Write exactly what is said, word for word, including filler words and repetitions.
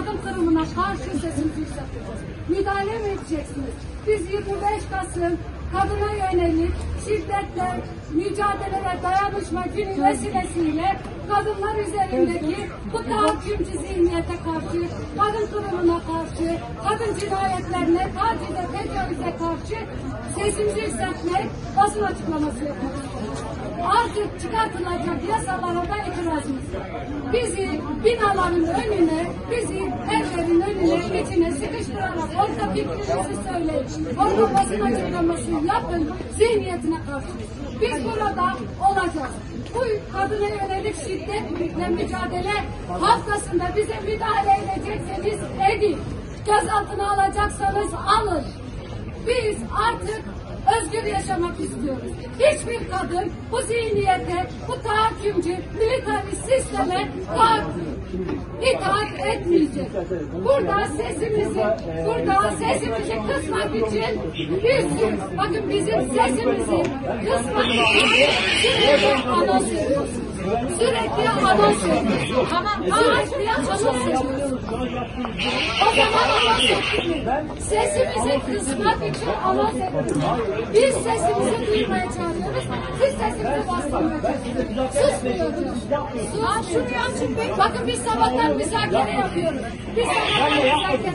yardım kırımına karşı sesimizi yükselteceğiz. Müdahale mi edeceksiniz? Biz yirmi beş Kasım kadına yönelik şiddetle mücadele ve dayanışma günü vesilesiyle kadınlar üzerindeki bu tahakkümcü zihniyete karşı, kadın kırımına karşı, kadın cinayetlerine, tacize, tecavüze karşı sesimizi yükseltmek, basın açıklaması yapmak istiyoruz. Artık çıkartılacak yasalara da itirazımız var. Bizi binaların önüne, bizi evlerin önüne, içine sıkıştırarak orta fikrinizi söyleyin. Orta basın açıklamasını yapın, zihniyetine karşı. Biz burada olacağız. Bu kadına yönelik şiddetle mücadele haftasında bize müdahale edecekseniz edin. Gözaltına alacaksanız alın. Biz artık özgür yaşamak istiyoruz. Hiçbir kadın bu zihniyete, bu tahakkümcü, militarist sisteme itaat etmeyecek. Burada sesimizi, burada sesimizi kısmak için biz, bakın bizim sesimizi kısmak için sürekli anons ediyoruz. Sürekli anons ediyoruz. Tamam, ağaçlıya anons ediyoruz. O zaman anons etmiyoruz. Sesimizi kısmak için anons ediyoruz. Biz sesimizi duymaya çağırıyoruz, siz sesimizi bastırmayacaksınız. Susmuyoruz. Sus. Şunu yapın. Bakın biz sabahtan müzakere yapıyoruz. Biz sabahtan müzakere yapıyoruz.